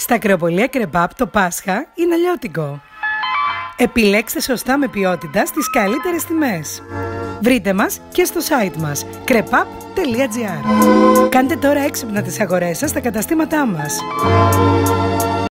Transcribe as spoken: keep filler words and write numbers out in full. Στα ακροπολία κρεπάπ το Πάσχα είναι αλλιώτικο. Επιλέξτε σωστά με ποιότητα στις καλύτερες τιμές. Βρείτε μας και στο site μας κρεπάπ τελεία τζι άρ. Κάντε τώρα έξυπνα τις αγορές σας στα καταστήματά μας.